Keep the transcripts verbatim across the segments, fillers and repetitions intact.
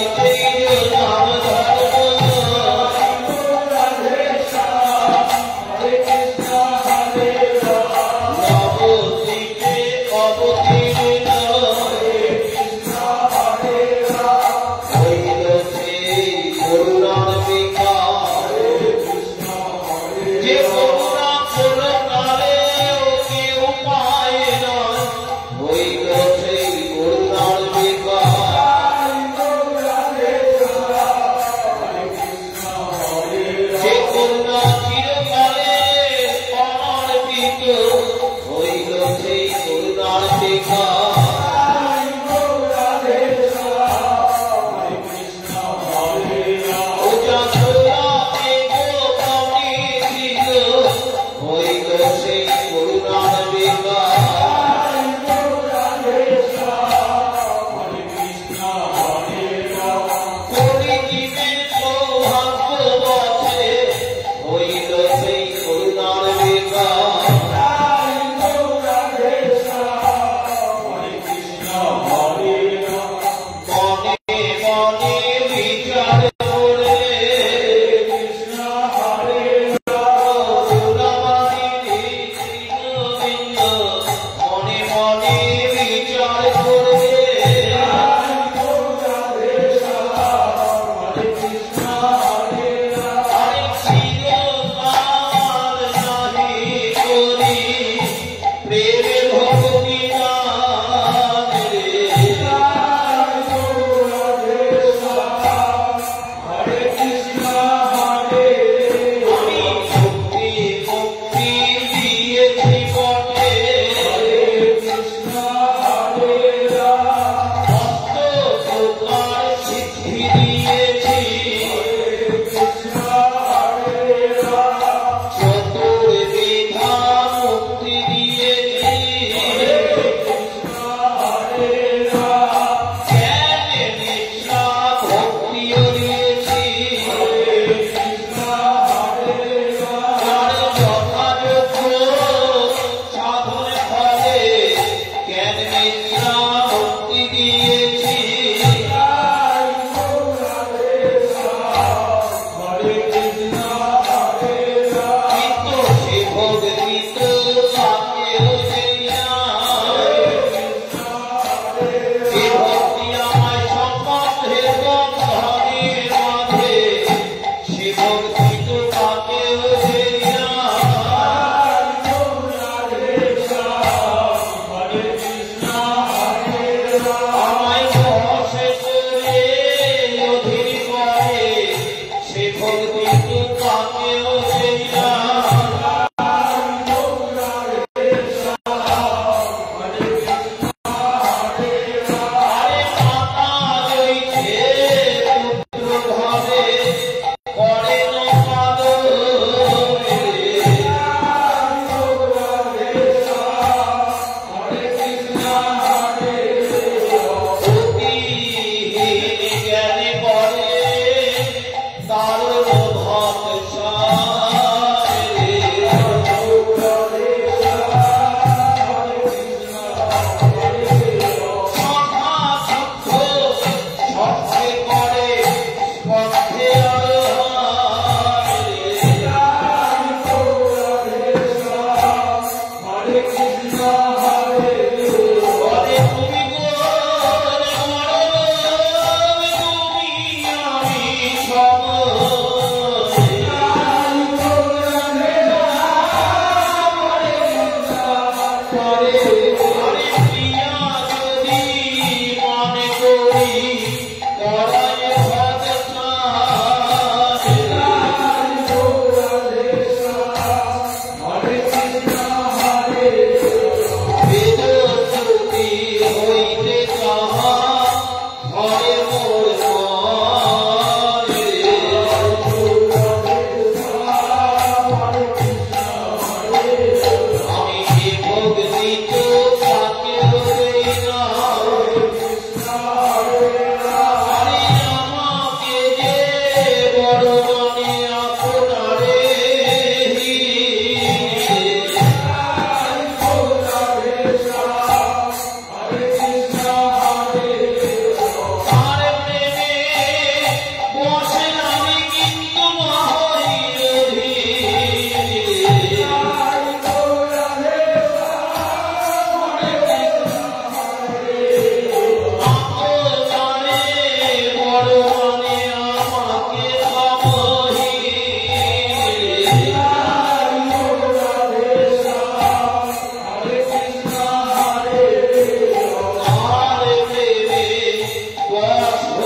Hallelujah.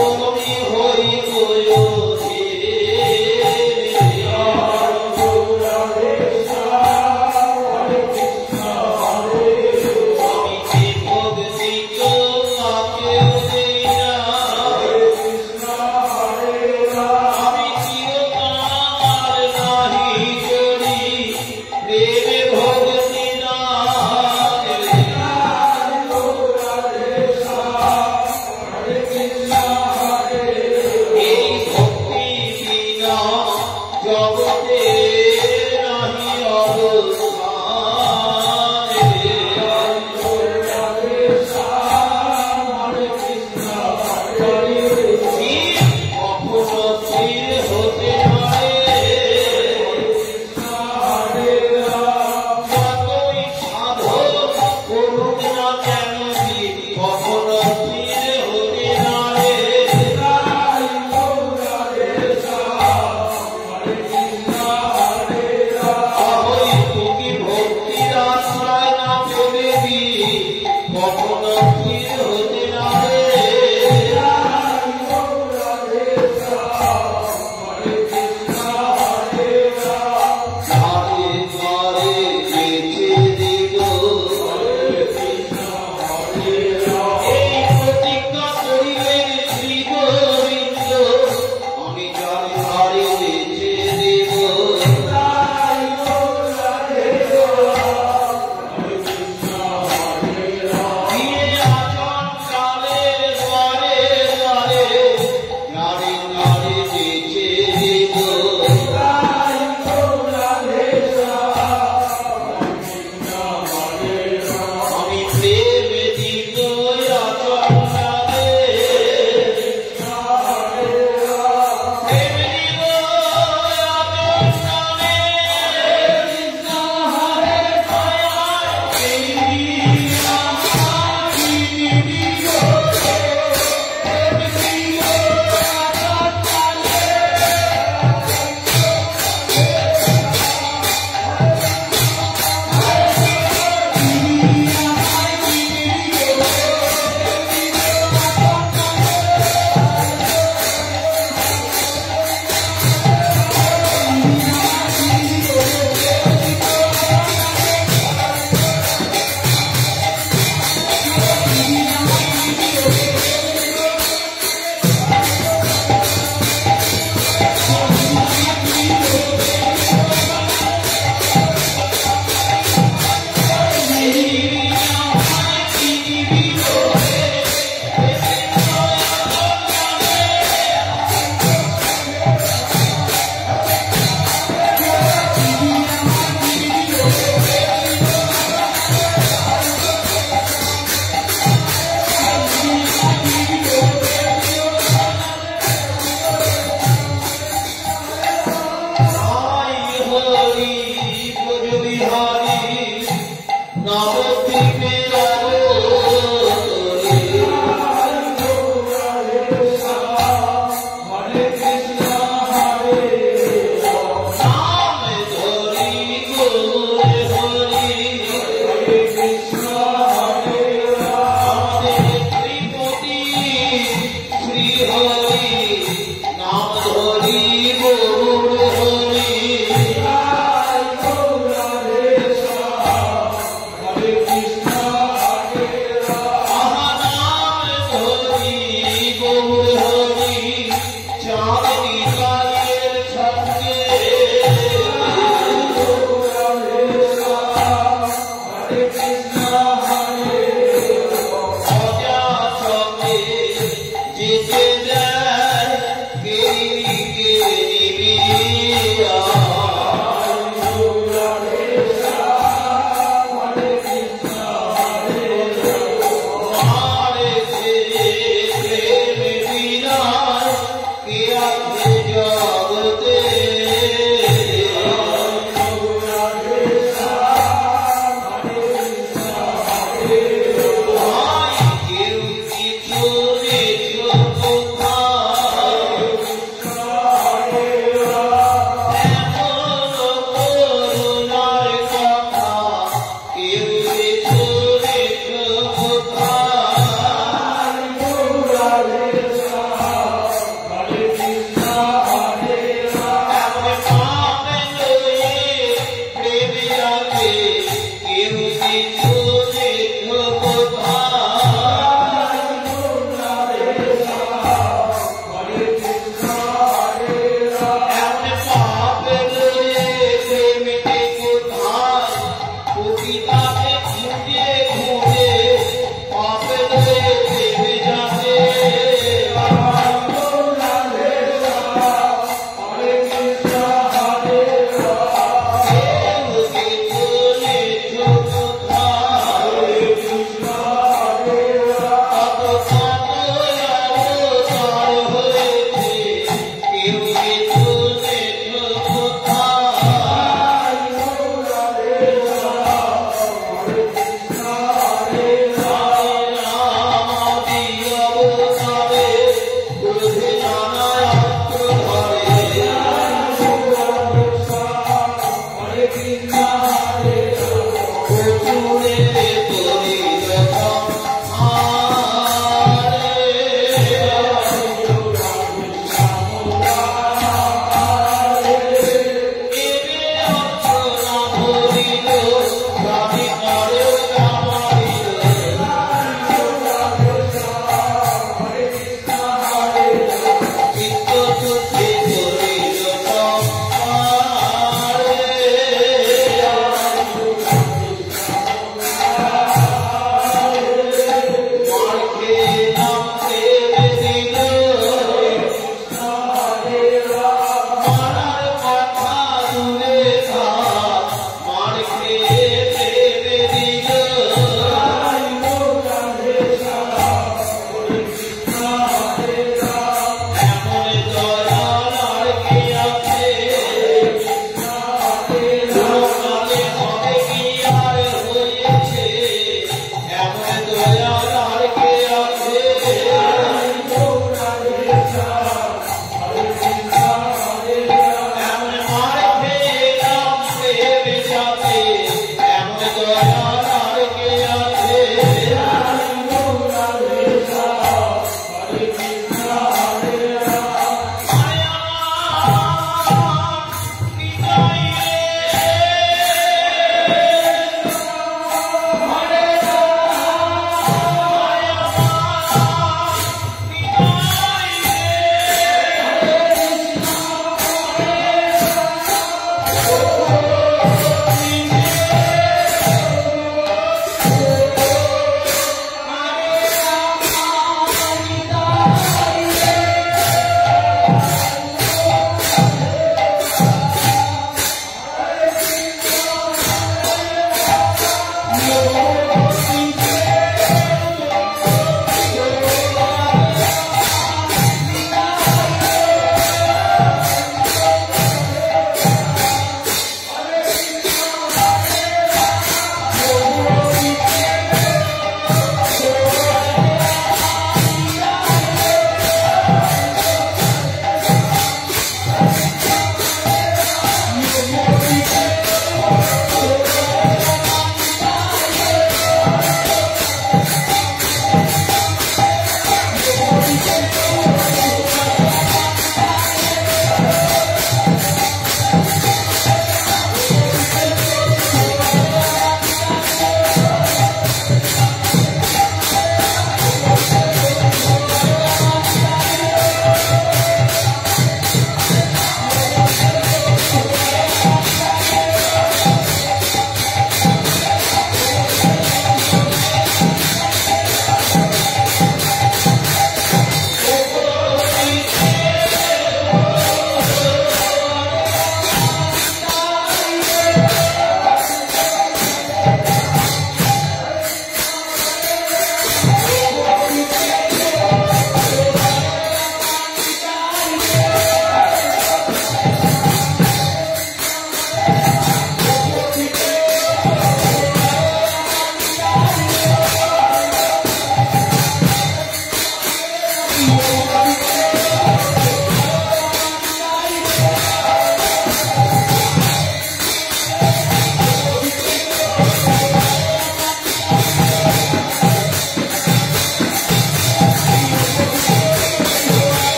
Oh,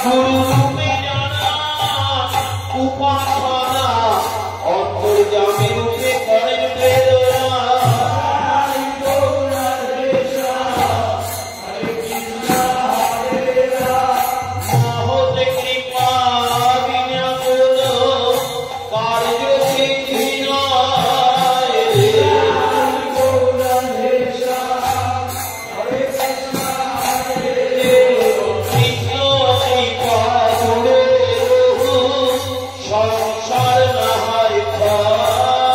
شارنا هاي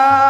Hare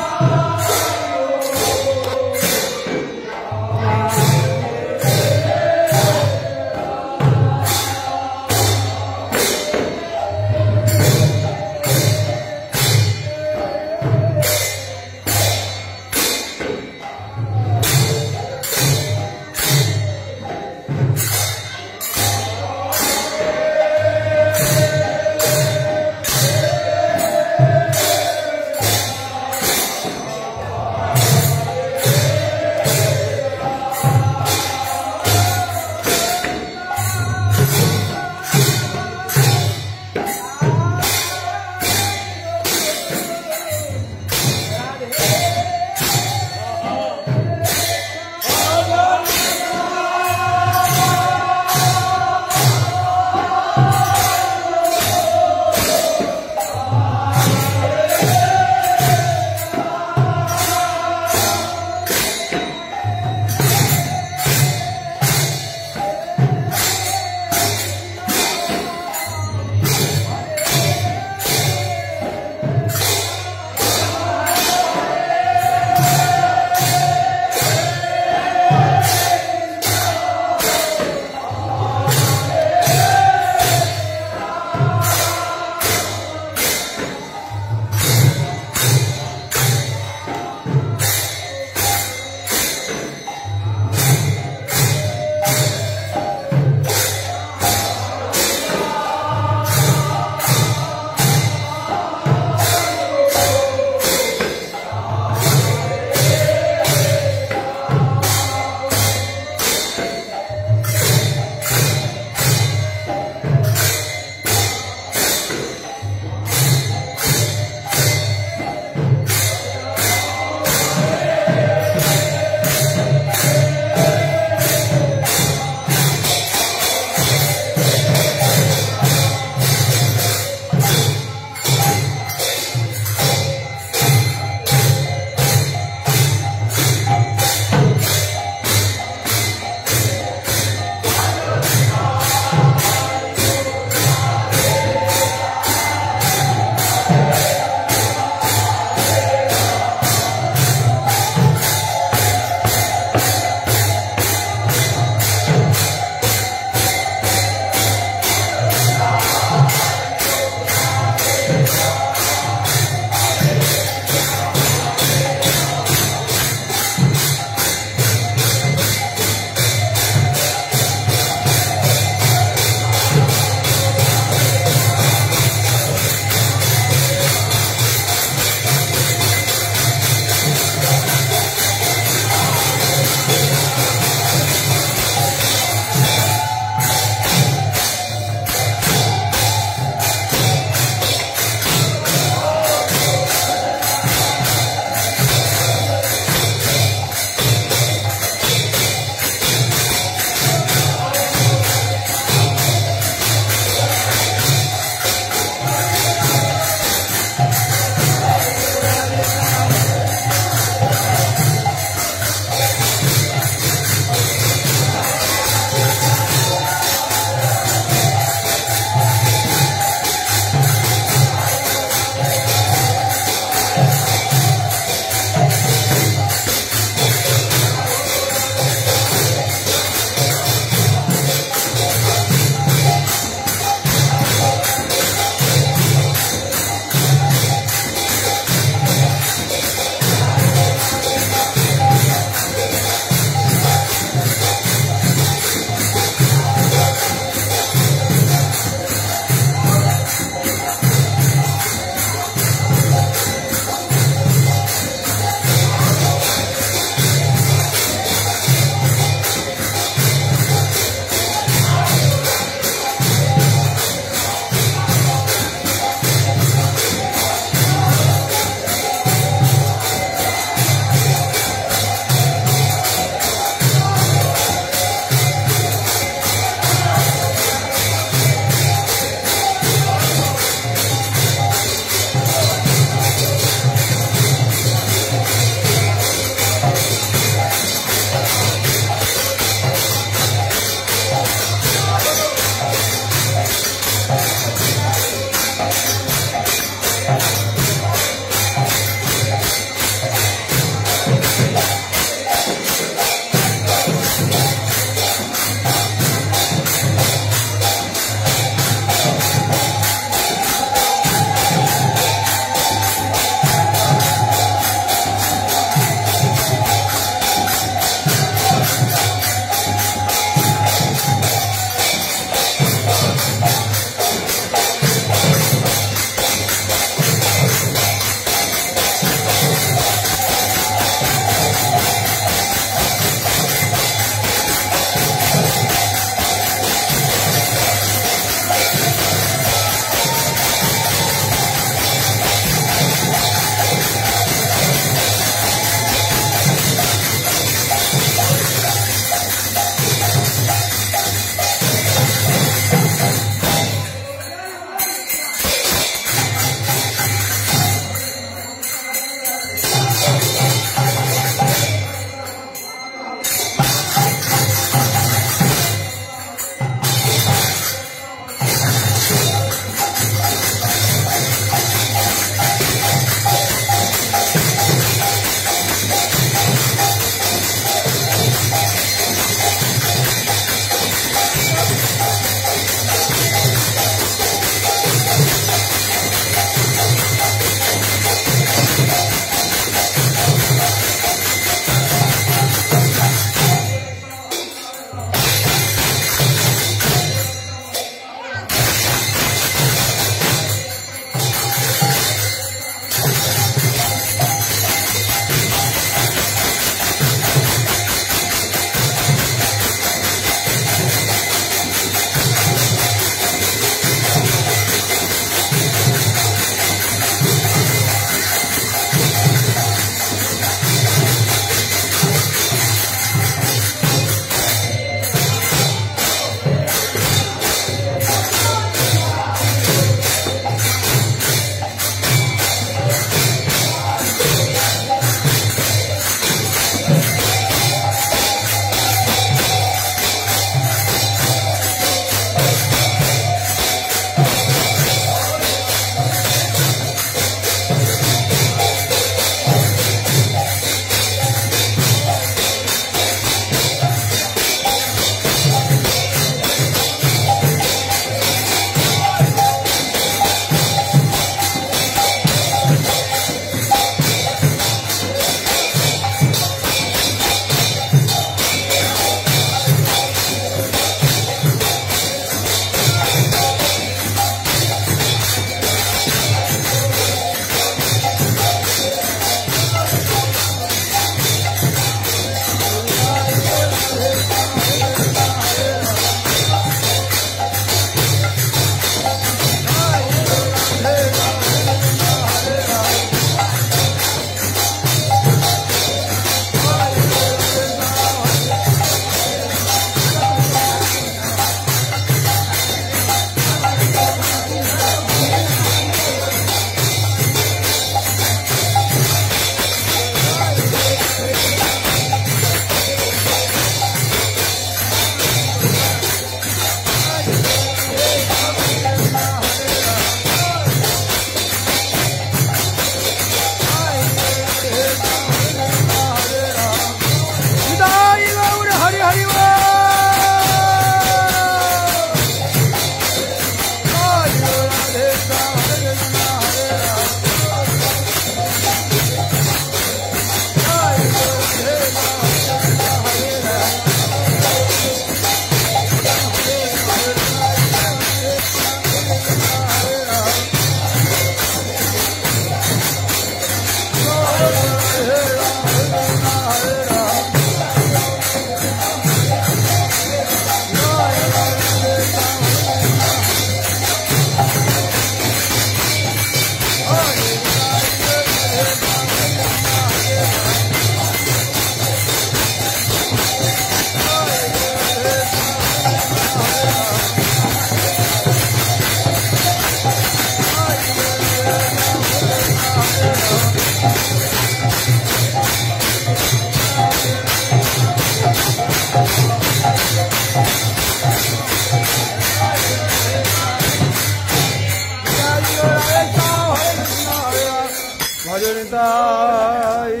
Sai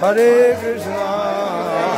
Hare Krishna